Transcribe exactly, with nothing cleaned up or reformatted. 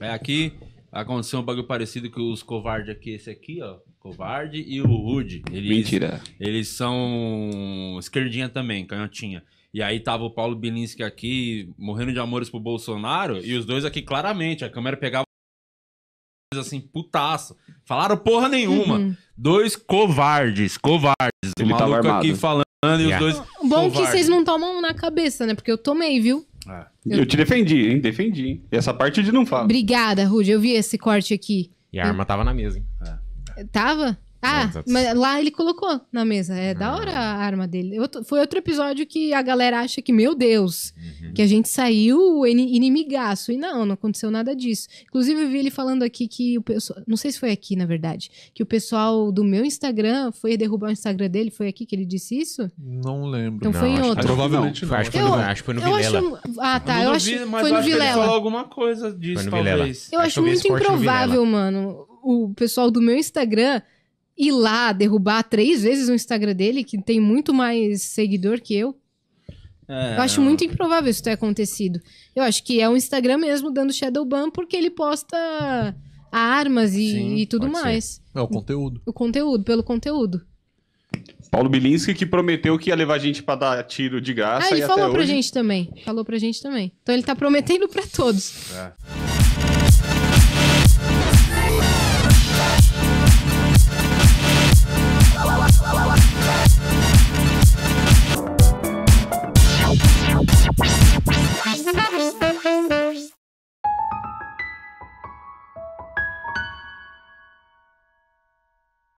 É aqui, aconteceu um bagulho parecido que os covardes aqui, esse aqui, ó. Covarde e o Rúdia. Mentira. Eles são esquerdinha também, canhotinha. E aí tava o Paulo Bilynskyj aqui, morrendo de amores pro Bolsonaro, e os dois aqui claramente, a câmera pegava assim, putaço. Falaram porra nenhuma. Uhum. Dois covardes, covardes. Ele o maluco aqui falando e yeah. os dois Bom covardes. Que vocês não tomam na cabeça, né? Porque eu tomei, viu? Ah. Eu... eu te defendi, hein? Defendi. Hein? E essa parte de não fala. Obrigada, Rúdia. Eu vi esse corte aqui. E a eu... arma tava na mesa, hein? É. Tava? Ah, mas lá ele colocou na mesa. É ah. da hora a arma dele. Outro, foi outro episódio que a galera acha que, meu Deus, uhum. que a gente saiu inimigaço. E não, não aconteceu nada disso. Inclusive, eu vi ele falando aqui que o pessoal... Não sei se foi aqui, na verdade. Que o pessoal do meu Instagram foi derrubar o Instagram dele. Foi aqui que ele disse isso? Não lembro. Então não, foi em outro. Que... Provavelmente não. não. Acho que foi no, eu, acho foi no Vilela. Acho... Ah, tá. Eu, eu acho que foi no Vilela. Falou alguma coisa disso, talvez. Eu acho, acho muito improvável, mano... o pessoal do meu Instagram ir lá derrubar três vezes o Instagram dele, que tem muito mais seguidor que eu. É... Eu acho muito improvável isso ter acontecido. Eu acho que é o Instagram mesmo dando shadow ban, porque ele posta armas e, Sim, e tudo mais. Ser. É o conteúdo. O conteúdo, pelo conteúdo. Paulo Bilynskyj, que prometeu que ia levar a gente pra dar tiro de graça. Ah, ele e falou até pra hoje... gente também. Falou pra gente também. Então ele tá prometendo pra todos. É.